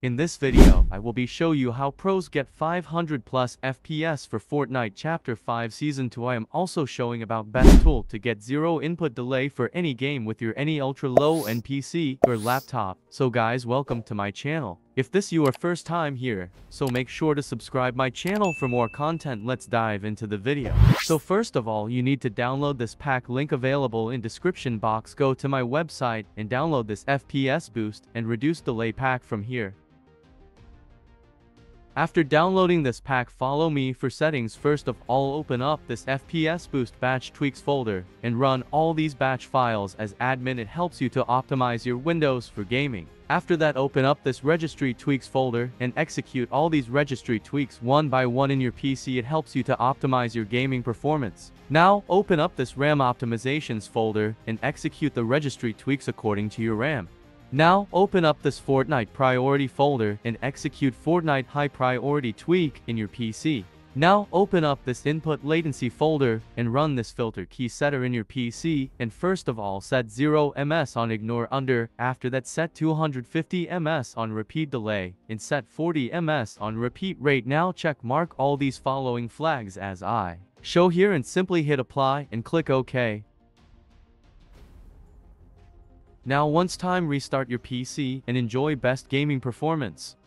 In this video, I will be show you how pros get 500 plus FPS for Fortnite Chapter 5 Season 2. I am also showing about best tool to get 0 input delay for any game with your any ultra low end PC or laptop. So guys, welcome to my channel. If this your first time here, so make sure to subscribe my channel for more content. Let's dive into the video. So first of all, you need to download this pack, link available in description box. Go to my website and download this FPS boost and reduce delay pack from here. After downloading this pack, follow me for settings. First of all, open up this FPS Boost Batch Tweaks folder and run all these batch files as admin. It helps you to optimize your Windows for gaming. After that, open up this Registry Tweaks folder and execute all these registry tweaks one by one in your PC. It helps you to optimize your gaming performance. Now, open up this RAM Optimizations folder and execute the registry tweaks according to your RAM. Now, open up this Fortnite Priority folder and execute Fortnite High Priority tweak in your PC. Now, open up this Input Latency folder and run this Filter Key Setter in your PC, and first of all set 0 ms on Ignore Under. After that, set 250 ms on Repeat Delay and set 40 ms on Repeat Rate. Now check mark all these following flags as I show here and simply hit Apply and click OK. Now once time, restart your PC and enjoy best gaming performance.